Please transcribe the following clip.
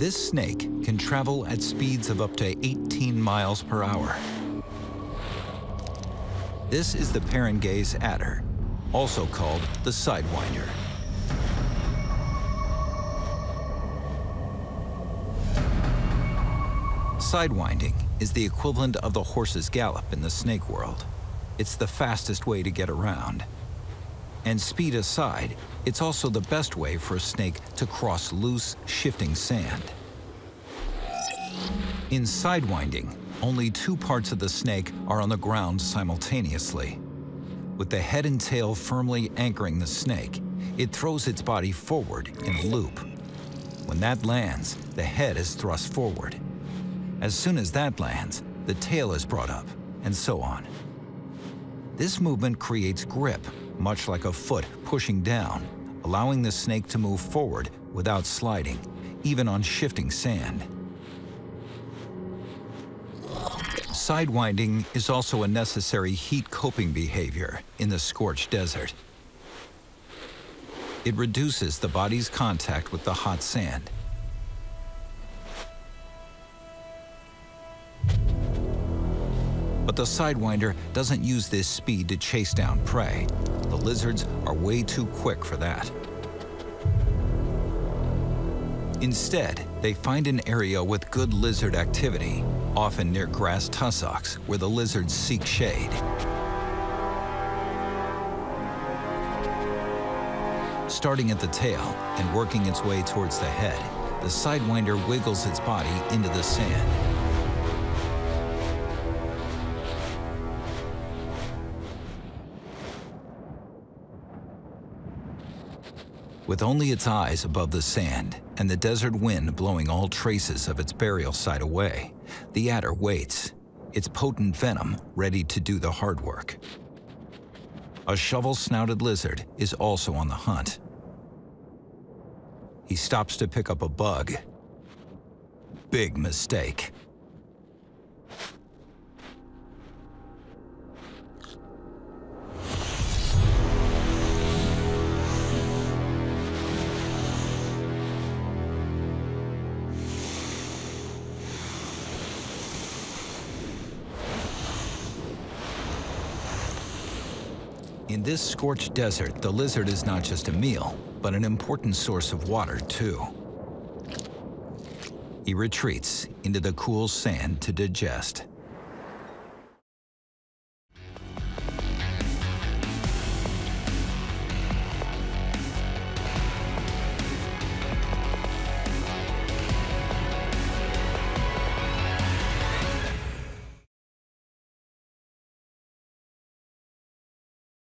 This snake can travel at speeds of up to 18 miles per hour. This is the Peringuey's adder, also called the sidewinder. Sidewinding is the equivalent of the horse's gallop in the snake world. It's the fastest way to get around. And speed aside, it's also the best way for a snake to cross loose, shifting sand. In sidewinding, only two parts of the snake are on the ground simultaneously. With the head and tail firmly anchoring the snake, it throws its body forward in a loop. When that lands, the head is thrust forward. As soon as that lands, the tail is brought up, and so on. This movement creates grip, much like a foot pushing down, allowing the snake to move forward without sliding, even on shifting sand. Sidewinding is also a necessary heat coping behavior in the scorched desert. It reduces the body's contact with the hot sand. But the sidewinder doesn't use this speed to chase down prey. The lizards are way too quick for that. Instead, they find an area with good lizard activity, often near grass tussocks where the lizards seek shade. Starting at the tail and working its way towards the head, the sidewinder wiggles its body into the sand. With only its eyes above the sand and the desert wind blowing all traces of its burial site away, the adder waits, its potent venom ready to do the hard work. A shovel-snouted lizard is also on the hunt. He stops to pick up a bug. Big mistake. In this scorched desert, the lizard is not just a meal, but an important source of water, too. He retreats into the cool sand to digest.